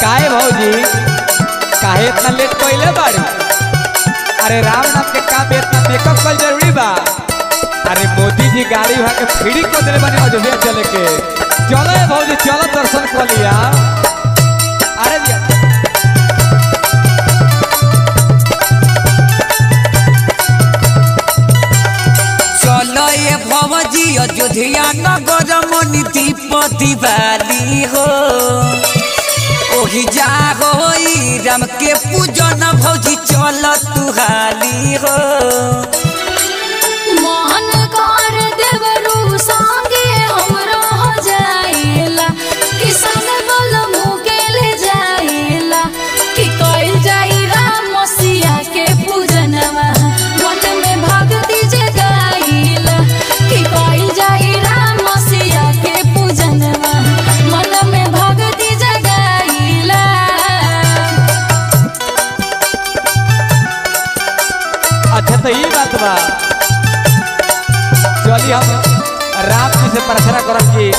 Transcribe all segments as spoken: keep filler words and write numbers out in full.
काहे भौजी काहे इतना लेट कइले बाड़ी? अरे रामनाथ के का इतना मेकअप कल जरूरी बा? अरे मोदी जी गाड़ी भा के फ्री को देले बानी अयोध्या चले के। चलो भौजी चलो दर्शन कर लिया। अरे चलो ये भौजी अयोध्या नगर मनी दीपति वाली हो ओहि जा होई राम के पूजन भौजी चल तू हाली हो मोहन कर देवरू संगे हम रह जाइला किसान बोल मुके ले जाइला कि करल जाई राम सिया के पूजनवा मन में भक्ति जगाइला कि करल जाई राम सिया के पूजनवा मन में भक्ति जगाइला। अच्छा तो ये बात बा। चलिए हम राम जी से प्रार्थना करब कि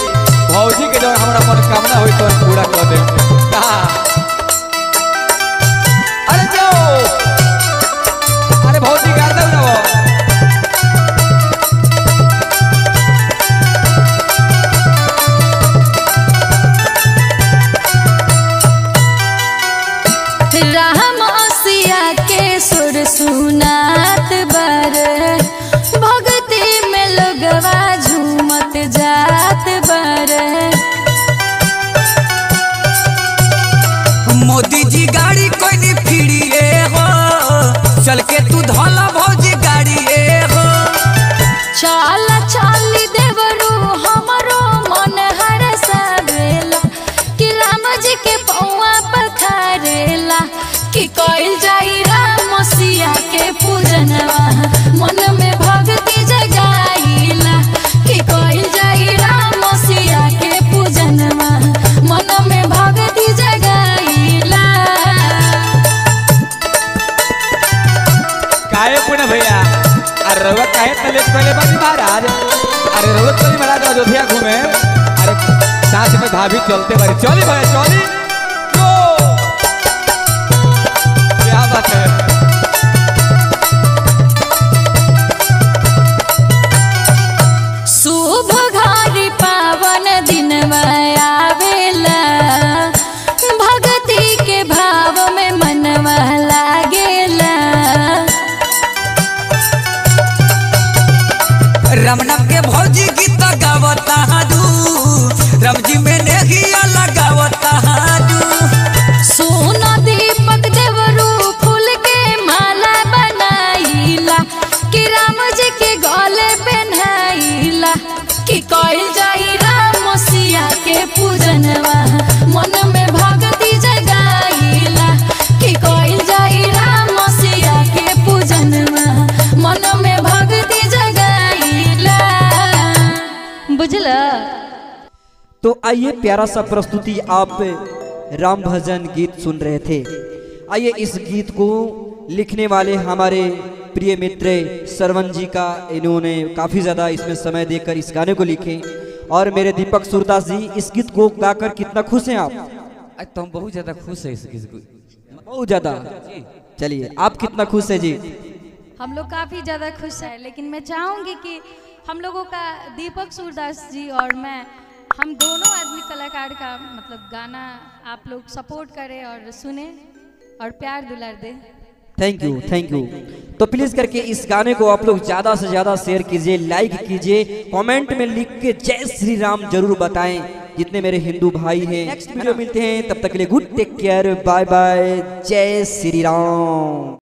भौजी के जो हमारा मनोकामना होई तो पूरा कर दे। अरे जाओ अरे भौजी कर दो ना वो। राम सिया के सुर सुनात बार जात मोदी जी गाड़ी कोई नहीं फिरी हो चल के तू धोला भौजी गाड़ी हो चल चली देवरू हमारो मन हर सावेला कि राम जी के पौआ पथारेला कि करल जाई राम सिया के पूजनवा मन में भक्ति जगाइला कि करल महाराज। अरे रोज चली महाराज अयोध्या घूमे। अरे साथ में भाभी चलते बारे चली भाई चली। क्या बात है शुभ घड़ी पावन दिन में आवेला भक्ति के भाव में मनवा लागेला रामनाम के भौजी गीत गावता हादू रामजी में नेहिया लगावता हादू सोना दीपक देवरू फूल के माला बनाईला कि राम जी के गले पहनाईला कि करल जाई राम सिया के पूजनवा मन में भक्ति जगाईला कि करल जाई राम सिया के पूजनवा मन में भक्ति बुझला। तो आइए प्यारा सा प्रस्तुति आप राम भजन गीत सुन रहे थे। आइए इस गीत को लिखने वाले हमारे प्रिय मित्र सरवन जी का, इन्होंने काफ़ी ज़्यादा इसमें समय देकर इस गाने को लिखे। और मेरे दीपक सुरदास जी इस गीत को गाकर कितना खुश हैं आप? आज तो हम बहुत ज़्यादा खुश हैं इस गीत को, बहुत ज़्यादा। चलिए आप कितना खुश हैं जी? हम लोग काफ़ी ज़्यादा खुश हैं, लेकिन मैं चाहूँगी कि हम लोगों का दीपक सूरदास जी और मैं, हम दोनों आदमी कलाकार का मतलब गाना आप लोग सपोर्ट करें और सुने और प्यार दुलार दे। Thank you thank you. तो प्लीज़ करके इस गाने को आप लोग ज़्यादा से ज़्यादा शेयर कीजिए, लाइक कीजिए, कमेंट में लिख के जय श्री राम जरूर बताएं जितने मेरे हिंदू भाई हैं। नेक्स्ट वीडियो मिलते हैं, तब तक के लिए good, take care, bye bye, जय श्री राम।